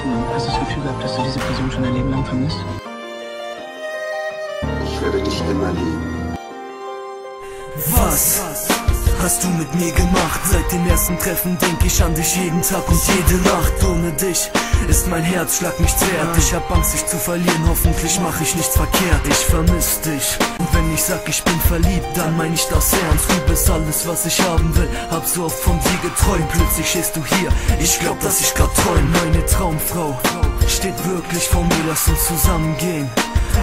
getroffen und hast das Gefühl gehabt, dass du diese Person schon dein Leben lang vermisst? Ich werde dich immer lieben. Was hast du mit mir gemacht? Seit dem ersten Treffen denk ich an dich jeden Tag und jede Nacht. Ohne dich ist mein Herzschlag nichts wert. Ich hab Angst, dich zu verlieren, hoffentlich mach ich nichts verkehrt. Ich vermiss dich. Und wenn ich sag, ich bin verliebt, dann mein ich das ernst. Du bist alles, was ich haben will, hab so oft von dir geträumt. Plötzlich stehst du hier, ich glaub, dass ich grad träum. Meine Traumfrau steht wirklich vor mir, lass uns zusammengehen.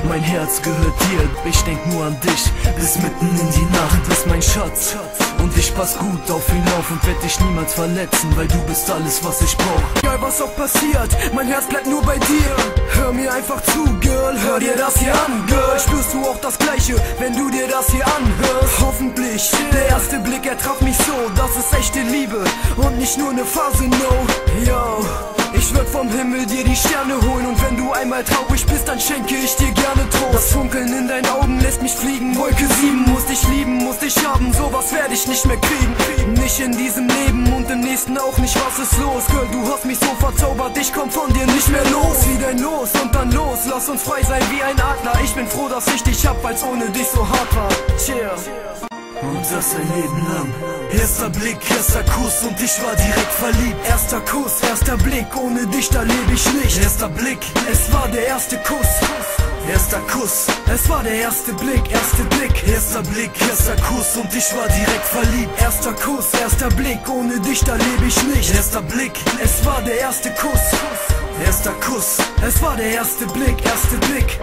Mein Herz gehört dir, ich denk nur an dich. Bis mitten in die Nacht, bist mein Schatz. Und ich pass gut auf ihn auf und werd dich niemals verletzen, weil du bist alles, was ich brauch. Egal was auch passiert, mein Herz bleibt nur bei dir. Hör mir einfach zu, Girl, hör dir das hier an, Girl. Spürst du auch das Gleiche, wenn du dir das hier anhörst? Hoffentlich, der erste Blick, er traf mich so. Das ist echte Liebe und nicht nur eine Phase, no. Yo, ich würd vom Himmel dir die Sterne holen. Und wenn du einmal traurig bist, dann schenke ich dir gerne Trost. Das Funkeln in deinen Augen lässt mich fliegen. Wolke 7, muss dich lieben, muss dich haben. Sowas werd ich nicht mehr kriegen. Nicht in diesem Leben und im nächsten auch nicht. Was ist los? Girl, du hast mich so verzaubert. Ich komm von dir nicht mehr los. Wie dein Los und dann los. Lass uns frei sein wie ein Adler. Ich bin froh, dass ich dich hab, weil's ohne dich so hart war. Cheers. Und das ein Leben lang. Erster Blick, erster Kuss und ich war direkt verliebt. Erster Kuss, erster Blick, ohne dich da lebe ich nicht. Erster Blick, es war der erste Kuss. Erster Kuss, es war der erste Blick, erster Blick. Erster Blick, erster Kuss und ich war direkt verliebt. Erster Kuss, erster Blick, ohne dich da lebe ich nicht. Erster Blick, es war der erste Kuss. Erster Kuss, es war der erste Blick, erster Blick.